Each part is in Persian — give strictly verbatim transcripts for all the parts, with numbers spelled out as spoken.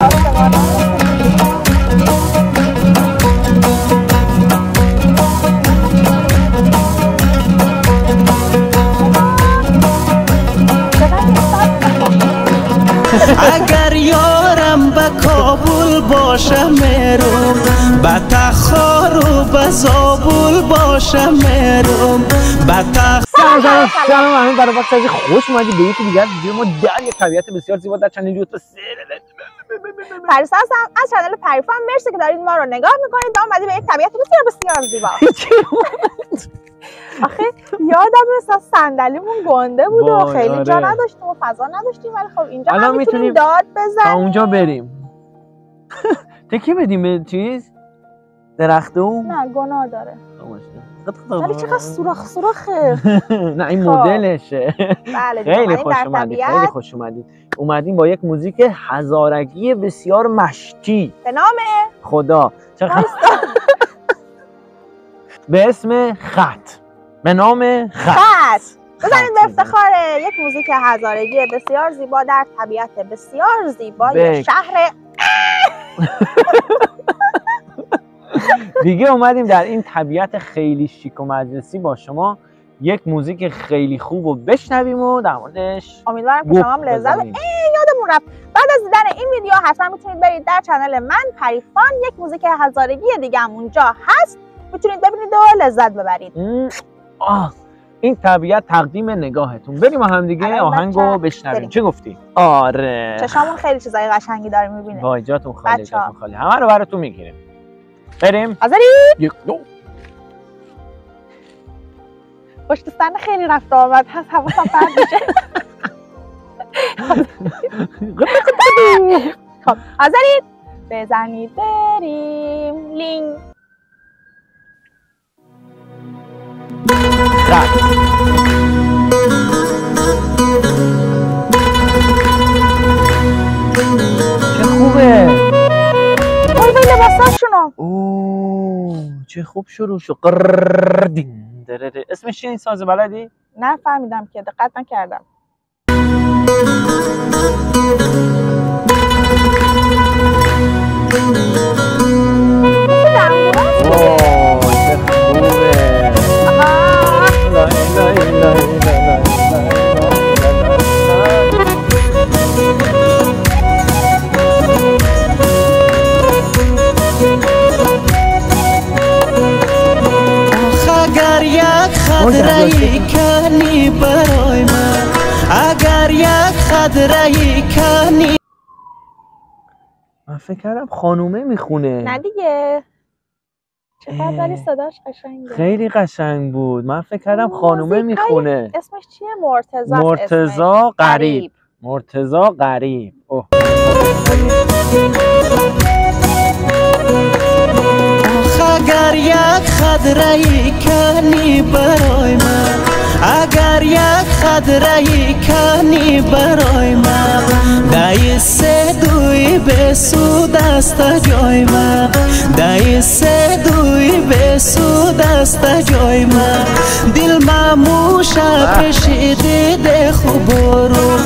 اگر یارم به کابل باشه میروم، به تخار و به زابل باشه میروم، به تخار. سلام سلام همین برای وقت از خوش اومدید به یکی دیگر ویدیو ما در یک طبیعت بسیار زیبا در چنل یوتیوب پریسا هستم از چنل پریفام. مرسی که دارید ما رو نگاه میکنید. ما اومدیم به یک طبیعت بسیار بسیار زیبا. آخه یادم مثلا صندلیمون گنده بود و خیلی جا نداشتیم و فضا نداشتیم، ولی خب اینجا هم میتونیم داد بزنیم تا اونجا بریم. تکی بدیم به چیز درخته اون؟ نه گناه داره ولی چقدر سوراخ سوراخه. نه این مدلشه. خیلی خوش اومدید، خیلی خوش اومدید. اومدیم با یک موزیک هزارگی بسیار مشتی به نام خدا به اسم خط، به نام خط. بزنید به افتخار یک موزیک هزارگی بسیار زیبا در طبیعت بسیار زیبا یک شهر دیگه. اومدیم در این طبیعت خیلی شیک و مجلسی با شما یک موزیک خیلی خوب رو بشنویم و در موردش امیدوارم که شما هم لذت ببرید. یادمون رفت بعد از دیدن این ویدیو حتما میتونید برید در چنل من پریفان، یک موزیک هزارگی دیگه هم اونجا هست، میتونید ببینید و لذت ببرید. آه این طبیعت تقدیم نگاهتون. بریم هم دیگه آهنگو بشنویم. چه گفتی؟ آره چشامون خیلی چیزای قشنگی داره میبینه. وای جاتون خالی، جاتون خالی. همه رو براتون میگیریم. بریم آزاری. یک دو باش دوستان. خیلی رفت آمد هست، حواسم پرت میشه. خب آزاری بزنید بریم. لینگ چه خوبه. اوه به لباساشونو. اوه چه خوب شروع شد. قردین درره. اسمش چیه این ساز بلدی؟ نه فهمیدم که دقت نکردم. خدره‌ای کنی برای من، اگر یک خدره‌ای کنی. من فکر کردم خانومه میخونه. نه دیگه چقدر ولی صداش قشنگه. خیلی قشنگ بود. من فکر کردم خانومه میخونه. اسمش چیه؟ مرتضی. مرتضی غریب. مرتضی غریب. اوه اگر یک خدره‌ای کنی برای من، اگر یک خدره‌ای کنی برای من، دای سه دوی به سود است جای من، دای سه دوی به سود است جای من، دل ماموشا پشیده خوبورو،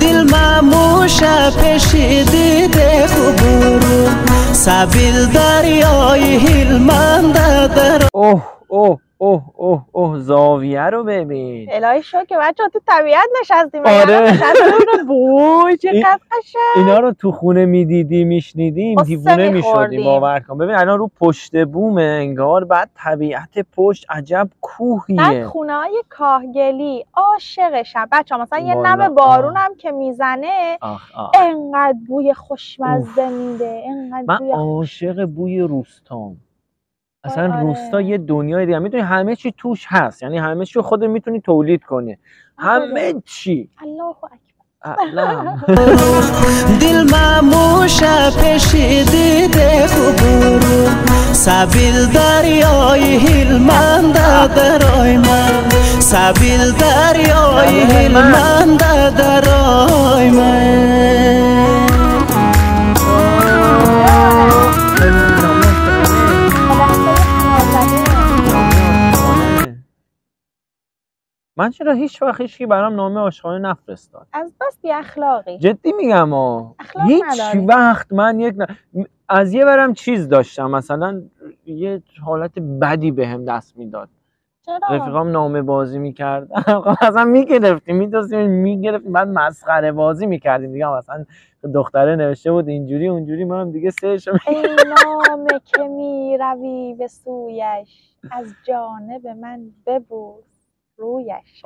دل ماموشا پشیده خوبورو، سبیل دریای هلمند در. اوه اوه اوه اوه اوه زاویه رو ببین. الهی شکر که بچه‌ها تو طبیعت نشستیم. آره بوی چقدر قشنگ. اینا رو تو خونه میدیدیم میشنیدیم دیوونه میشدیم. باور کن ببین الان رو پشت بومه انگار. بعد طبیعت پشت عجب کوهیه. بعد خونه‌های کاهگلی عاشقشم بچه‌ها. مثلا یه نم بارون هم که میزنه انقدر بوی خوشمزه میده. انقدر بوی من عاشق بوی روستام. اصلا روستا یه دنیای دیگه. میتونی همه چی توش هست، یعنی همه چی خودت میتونی تولید کنی. همه چی. الله اکبر. دل ماموشا پشیده خوبورو، سبیل دریای هلمند درای من، سبیل دریای هلمند درای من. من چرا هیچ وقت هیچکی برام نامه عاشقانه نفرستاد؟ از بس بی اخلاقی. جدی میگم آ. هیچ وقت من یک ن... از یه برم چیز داشتم، مثلا یه حالت بدی بهم دست میداد. چرا؟ رفیقام نامه بازی میکردم. مثلا میگرفتیم، می‌دوستیم، میگرفتیم، بعد مسخره بازی میکردیم دیگه. مثلا دختره نوشته بود اینجوری اونجوری، منم دیگه سرش ای نامه که میروی به سویش، از جانب من ببوس رویش.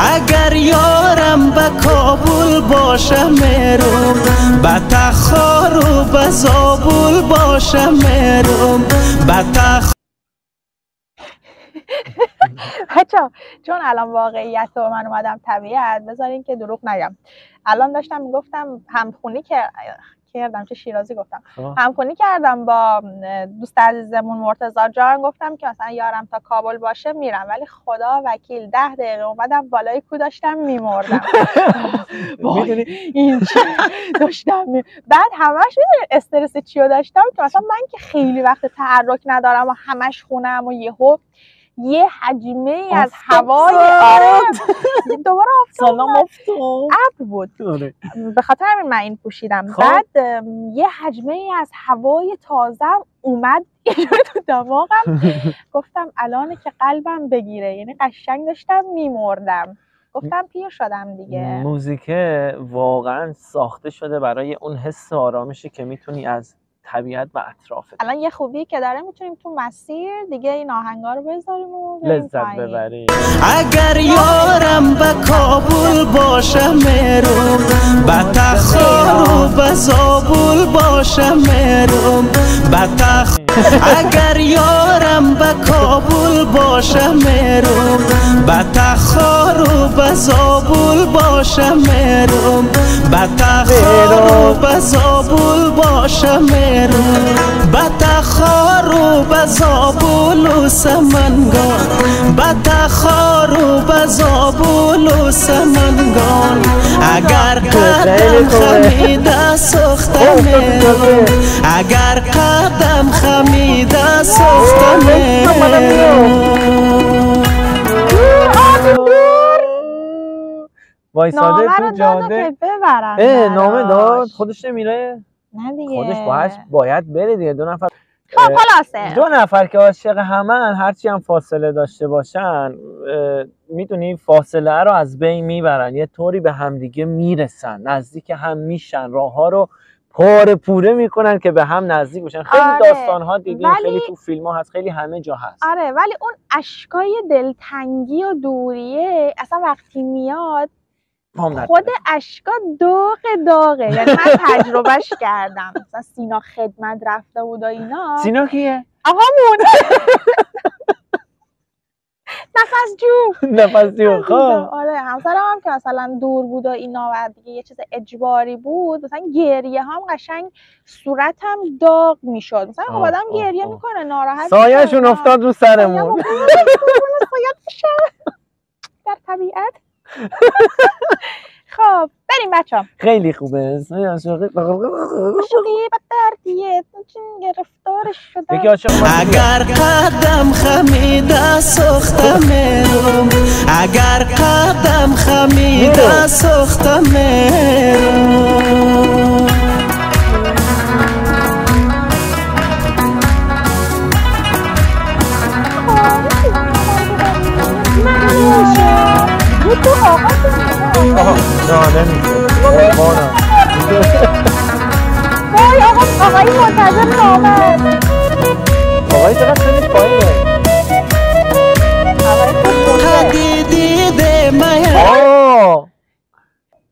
اگر یارم به کابل باشه میروم، به تخار و به زابل باشه میروم، به تخار. بچه‌ها چون الان واقعیت رو من اومدم طبیعت، بذارین که دروغ نگم. الان داشتم میگفتم همخونی که کردم، چه شیرازی گفتم، همخونی کردم با دوست عزیزمون مرتضی جان، گفتم که مثلا یارم تا کابل باشه میرم، ولی خدا وکیل ده دقیقه اومدم بالای کو داشتم میمردم. میدونی این چی داشتم؟ بعد همش استرس چیو داشتم که مثلا من که خیلی وقت تحرک ندارم و همش خونم و یهو یه حجمه ای از هوای دوباره افتاد، ابر بود، به خاطر همین من این پوشیدم. بعد یه حجمه ای از هوای تازه اومد یه جوری تو دماغم، گفتم الانه که قلبم بگیره، یعنی قشنگ داشتم میمردم. گفتم پیر شدم دیگه. موزیکه واقعا ساخته شده برای اون حس آرامشی که میتونی از طبیعت و اطرافت. الان یه خوبی که داره میتونیم تو مسیر دیگه این آهنگا رو بذاریم و لذت ببریم. اگر یارم به کابل باشه میروم، به تخار و به زابل باشه میروم، به تخار. اگر یارم به کابل باشه میروم، به تخار و به زابل باشه میروم، به تخار و به زابل باشه میروم، به تخار و به زابل و سمنگان، به تخار و به زابل و سمنگان. اگر قدم خمیده سخته میروم، اگر قدم خمیده سخته میروم. وایساده تو جاده اه نامه داد خودش نمیره؟ نه دیگه. خودش باهاش باید بره دیگه. دو نفر خب خلاصه، دو نفر که عاشق همن هرچی هم فاصله داشته باشن، میدونی فاصله رو از بین میبرن، یه طوری به همدیگه میرسن، نزدیک هم میشن، راه ها رو پاره پوره میکنن که به هم نزدیک بشن. خیلی آره. داستان ها دیدیم، ولی... خیلی تو فیلم ها هست، خیلی همه جا هست. آره ولی اون اشکای دلتنگی و دوریه اصلا وقتی میاد خود اشکا داغ داغه. یعنی من تجربهش کردم، مثلا سینا خدمت رفته بود و اینا. سینا کیه؟ آقامون نفس جو نفس جو خب آره، همسرم هم که مثلا دور بود و اینا و دیگه یه چیز اجباری بود، مثلا گریه هم قشنگ صورتم داغ میشد. مثلا خب آدم گریه میکنه، ناراحت، سایه‌شون افتاد رو سرمون در طبیعت. خب بریم بچه‌ها، خیلی خوبه. اگر قدم خمیده سخته میروم، اگر قدم خمیده سخته میروم. تو آقا آقایی منتظر نامد، آقایی چقدر سنش پایینه. قدی دیده من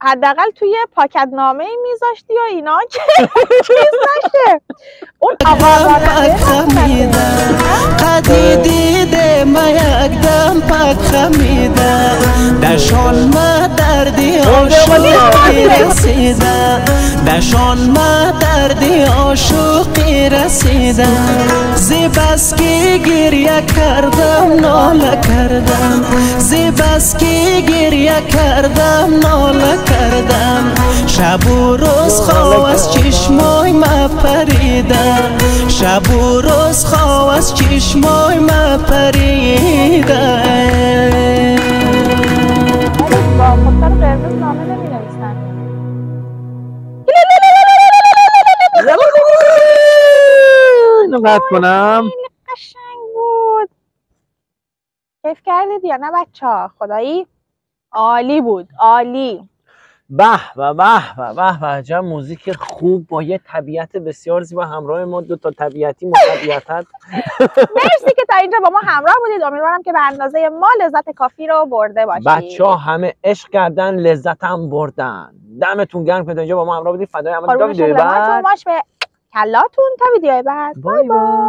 حداقل توی پاکت نامه ای میذاشتی یا اینا که چیز نشه. اون ناله کردم شب و روز خواب از چشمای ما پریدم شب و روز خواب از چشمای ما پریدم. با خودتر قرمز نامه نمی نویسن. اینو قطع کنم. قشنگ بود. کیف کردید یا نه بچه ها؟ خدایی عالی بود، عالی. به به به به به، عجب موزیک خوب با یه طبیعت بسیار زیبا همراه ما، دو تا طبیعتی مطبیعتت. مرسی که تا اینجا با ما همراه بودید، امیدوارم که به اندازه ما لذت کافی رو برده باشید. بچه‌ها همه عشق کردن، لذت هم بردن. دمتون گرم که تا اینجا با ما همراه بودید. فدای همتون. تا ویدیو بعد. شما به کلاتون، تا ویدیو بعد. بای بای.